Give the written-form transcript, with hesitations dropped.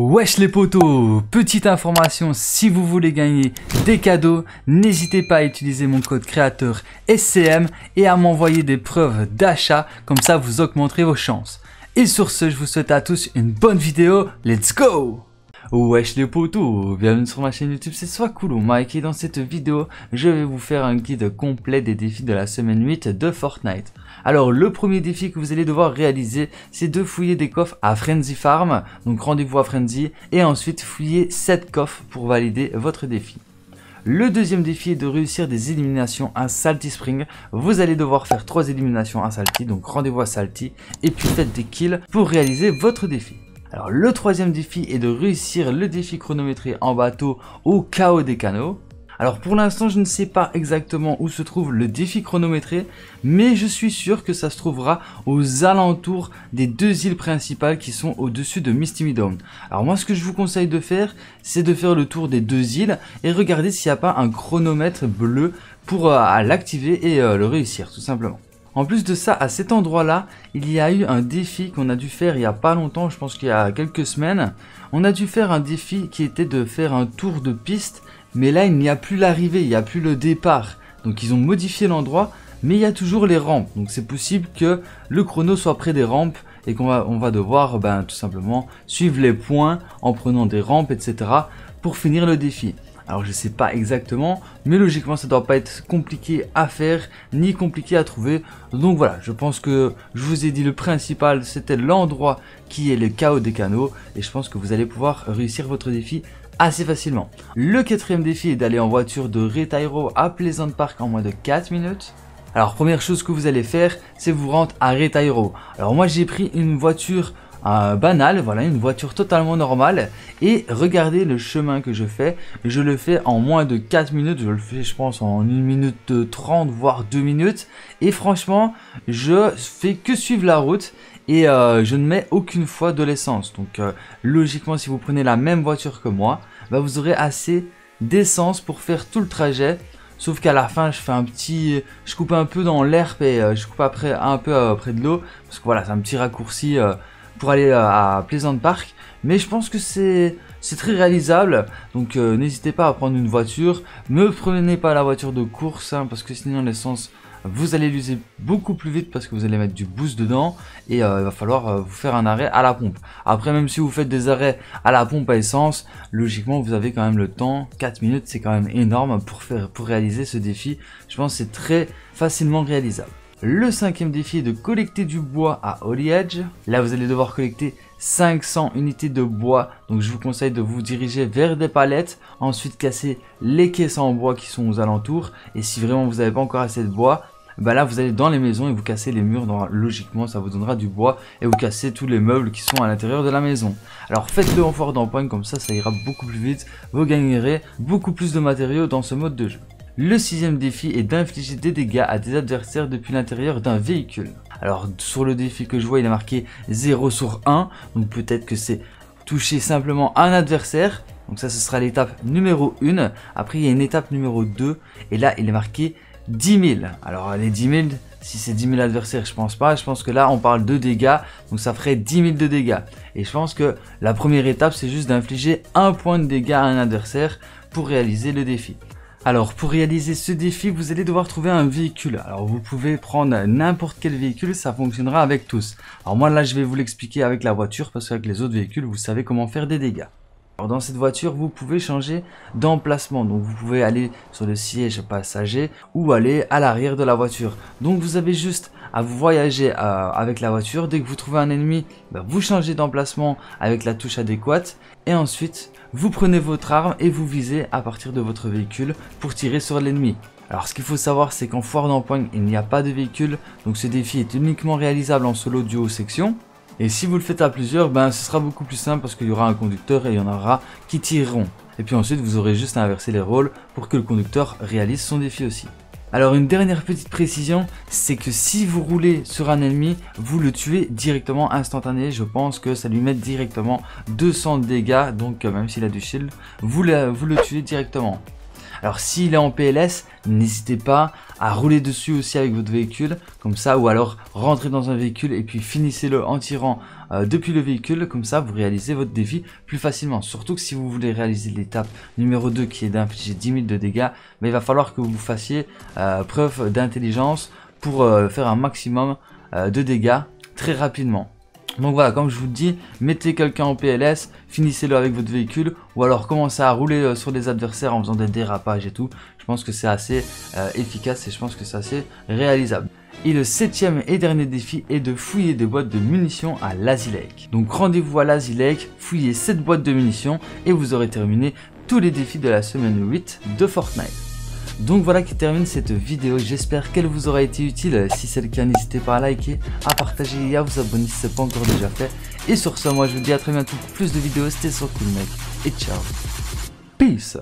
Wesh les potos, petite information, si vous voulez gagner des cadeaux, n'hésitez pas à utiliser mon code créateur SCM et à m'envoyer des preuves d'achat, comme ça vous augmenterez vos chances. Et sur ce, je vous souhaite à tous une bonne vidéo, let's go! Wesh les potos, bienvenue sur ma chaîne YouTube, c'est Soiscool Mec et dans cette vidéo, je vais vous faire un guide complet des défis de la semaine 8 de Fortnite. Alors le premier défi que vous allez devoir réaliser, c'est de fouiller des coffres à Frenzy Farm, donc rendez-vous à Frenzy, et ensuite fouiller 7 coffres pour valider votre défi. Le deuxième défi est de réussir des éliminations à Salty Spring. Vous allez devoir faire 3 éliminations à Salty, donc rendez-vous à Salty, et puis faites des kills pour réaliser votre défi. Alors le troisième défi est de réussir le défi chronométré en bateau au chaos des canaux. Alors pour l'instant je ne sais pas exactement où se trouve le défi chronométré, mais je suis sûr que ça se trouvera aux alentours des 2 îles principales qui sont au-dessus de Misty Meadows. Alors moi ce que je vous conseille de faire, c'est de faire le tour des 2 îles et regarder s'il n'y a pas un chronomètre bleu pour l'activer et le réussir tout simplement. En plus de ça, à cet endroit-là, il y a eu un défi qu'on a dû faire il n'y a pas longtemps, je pense qu'il y a quelques semaines. On a dû faire un défi qui était de faire un tour de piste, mais là il n'y a plus l'arrivée, il n'y a plus le départ. Donc ils ont modifié l'endroit, mais il y a toujours les rampes. Donc c'est possible que le chrono soit près des rampes et qu'on va devoir tout simplement suivre les points en prenant des rampes, etc. pour finir le défi. Alors je sais pas exactement, mais logiquement ça doit pas être compliqué à faire, ni compliqué à trouver. Donc voilà, je pense que je vous ai dit le principal, c'était l'endroit qui est le chaos des canaux. Et je pense que vous allez pouvoir réussir votre défi assez facilement. Le quatrième défi est d'aller en voiture de Retiro à Pleasant Park en moins de 4 minutes. Alors première chose que vous allez faire, c'est vous rendre à Retiro. Alors moi j'ai pris une voiture... banal, voilà, une voiture totalement normale, et regardez le chemin que je le fais en moins de 4 minutes, je le fais je pense en 1 minute 30 voire 2 minutes, et franchement je fais que suivre la route et je ne mets aucune fois de l'essence, donc logiquement si vous prenez la même voiture que moi, vous aurez assez d'essence pour faire tout le trajet. Sauf qu'à la fin, je coupe un peu dans l'herbe et je coupe après un peu près de l'eau, parce que voilà, c'est un petit raccourci pour aller à Pleasant Park, mais je pense que c'est très réalisable, donc n'hésitez pas à prendre une voiture, ne prenez pas la voiture de course, hein, parce que sinon l'essence vous allez l'user beaucoup plus vite parce que vous allez mettre du boost dedans et il va falloir vous faire un arrêt à la pompe. Après même si vous faites des arrêts à la pompe à essence, logiquement vous avez quand même le temps, 4 minutes c'est quand même énorme pour réaliser ce défi, je pense que c'est très facilement réalisable. Le cinquième défi est de collecter du bois à Holy Edge. Là, vous allez devoir collecter 500 unités de bois. Donc, je vous conseille de vous diriger vers des palettes. Ensuite, casser les caisses en bois qui sont aux alentours. Et si vraiment vous n'avez pas encore assez de bois, là, vous allez dans les maisons et vous cassez les murs. Logiquement, ça vous donnera du bois. Et vous cassez tous les meubles qui sont à l'intérieur de la maison. Alors, faites-le en force d'empoigne. Comme ça, ça ira beaucoup plus vite. Vous gagnerez beaucoup plus de matériaux dans ce mode de jeu. Le sixième défi est d'infliger des dégâts à des adversaires depuis l'intérieur d'un véhicule. Alors sur le défi que je vois, il est marqué 0 sur 1. Donc peut-être que c'est toucher simplement un adversaire. Donc ça, ce sera l'étape numéro 1. Après, il y a une étape numéro 2. Et là, il est marqué 10 000. Alors les 10 000, si c'est 10 000 adversaires, je pense pas. Je pense que là, on parle de dégâts. Donc ça ferait 10 000 de dégâts. Et je pense que la première étape, c'est juste d'infliger un point de dégâts à un adversaire pour réaliser le défi. Alors pour réaliser ce défi, vous allez devoir trouver un véhicule. Alors vous pouvez prendre n'importe quel véhicule, ça fonctionnera avec tous. Alors moi là je vais vous l'expliquer avec la voiture parce qu'avec les autres véhicules vous savez comment faire des dégâts. Alors dans cette voiture vous pouvez changer d'emplacement. Donc vous pouvez aller sur le siège passager ou aller à l'arrière de la voiture. Donc vous avez juste à vous voyager avec la voiture. Dès que vous trouvez un ennemi, vous changez d'emplacement avec la touche adéquate. Et ensuite... vous prenez votre arme et vous visez à partir de votre véhicule pour tirer sur l'ennemi. Alors ce qu'il faut savoir c'est qu'en foire d'empoigne il n'y a pas de véhicule, donc ce défi est uniquement réalisable en solo, duo, section. Et si vous le faites à plusieurs, ce sera beaucoup plus simple parce qu'il y aura un conducteur et il y en aura qui tireront. Et puis ensuite vous aurez juste à inverser les rôles pour que le conducteur réalise son défi aussi. Alors une dernière petite précision, c'est que si vous roulez sur un ennemi, vous le tuez directement instantané. Je pense que ça lui met directement 200 dégâts, donc même s'il a du shield, vous le tuez directement. Alors s'il est en PLS, n'hésitez pas à rouler dessus aussi avec votre véhicule, comme ça, ou alors rentrez dans un véhicule et puis finissez-le en tirant depuis le véhicule, comme ça vous réalisez votre défi plus facilement. Surtout que si vous voulez réaliser l'étape numéro 2 qui est d'infliger 10 000 de dégâts, mais il va falloir que vous fassiez preuve d'intelligence pour faire un maximum de dégâts très rapidement. Donc voilà, comme je vous le dis, mettez quelqu'un en PLS, finissez-le avec votre véhicule, ou alors commencez à rouler sur les adversaires en faisant des dérapages et tout. Je pense que c'est assez efficace et je pense que c'est assez réalisable. Et le 7e et dernier défi est de fouiller des boîtes de munitions à Lazy Lake. Donc rendez-vous à Lazy Lake, fouillez 7 boîtes de munitions et vous aurez terminé tous les défis de la semaine 8 de Fortnite. Donc voilà qui termine cette vidéo, j'espère qu'elle vous aura été utile. Si c'est le cas, n'hésitez pas à liker, à partager et à vous abonner si ce n'est pas encore déjà fait. Et sur ce, moi je vous dis à très bientôt pour plus de vidéos, c'était Soiscool Mec et ciao, peace.